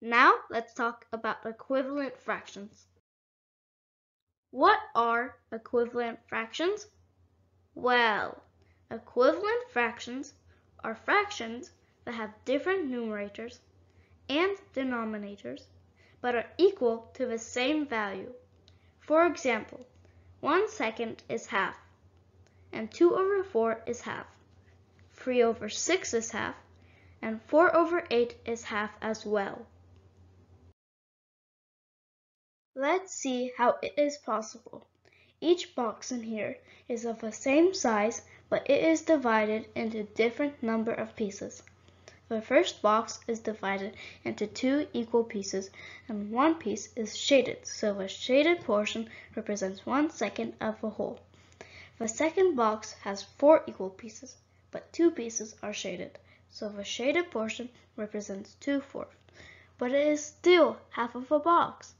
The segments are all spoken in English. Now let's talk about equivalent fractions. What are equivalent fractions? Well, equivalent fractions are fractions that have different numerators and denominators, but are equal to the same value. For example, 1 second is half, and 2/4 is half, 3/6 is half, and 4/8 is half as well. Let's see how it is possible. Each box in here is of the same size, but it is divided into different number of pieces. The first box is divided into two equal pieces, and one piece is shaded, so the shaded portion represents 1 second of the whole. The second box has four equal pieces, but two pieces are shaded, so the shaded portion represents 2/4, but it is still half of a box.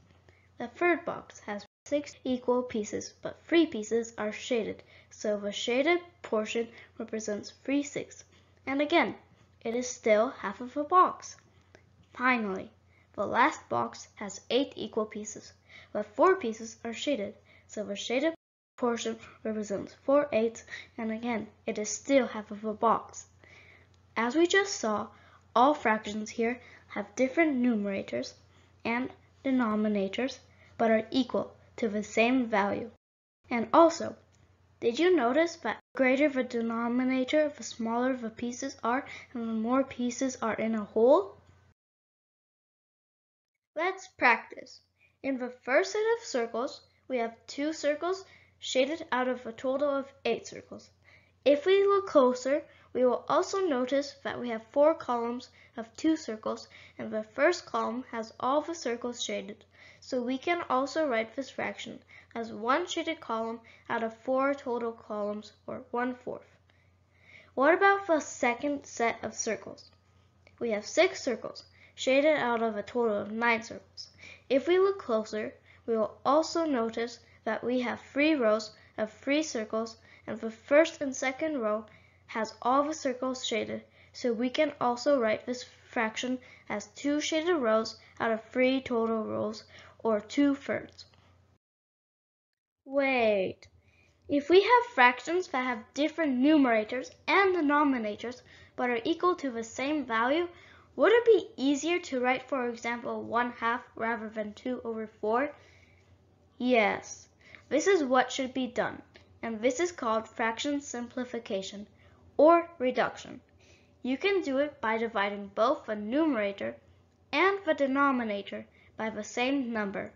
The third box has six equal pieces, but three pieces are shaded, so the shaded portion represents 3/6, and again, it is still half of a box. Finally, the last box has eight equal pieces, but four pieces are shaded, so the shaded portion represents 4/8, and again, it is still half of a box. As we just saw, all fractions here have different numerators and denominators, but are equal to the same value. And also, did you notice that the greater the denominator, the smaller the pieces are, and the more pieces are in a whole? Let's practice. In the first set of circles, we have 2 circles shaded out of a total of 8 circles. If we look closer, we will also notice that we have 4 columns of 2 circles, and the first column has all the circles shaded. So we can also write this fraction as 1 shaded column out of 4 total columns, or 1/4. What about the second set of circles? We have 6 circles, shaded out of a total of 9 circles. If we look closer, we will also notice that we have 3 rows of 3 circles, and the first and second row has all the circles shaded, so we can also write this fraction as 2 shaded rows out of 3 total rows, or 2/3. Wait, if we have fractions that have different numerators and denominators but are equal to the same value, would it be easier to write, for example, 1/2 rather than 2/4? Yes, this is what should be done, and this is called fraction simplification, or reduction. You can do it by dividing both the numerator and the denominator by the same number.